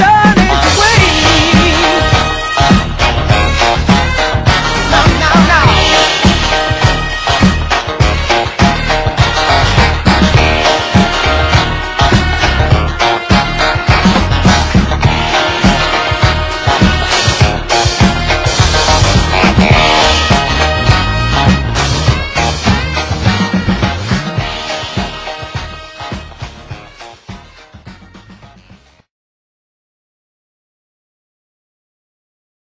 journey.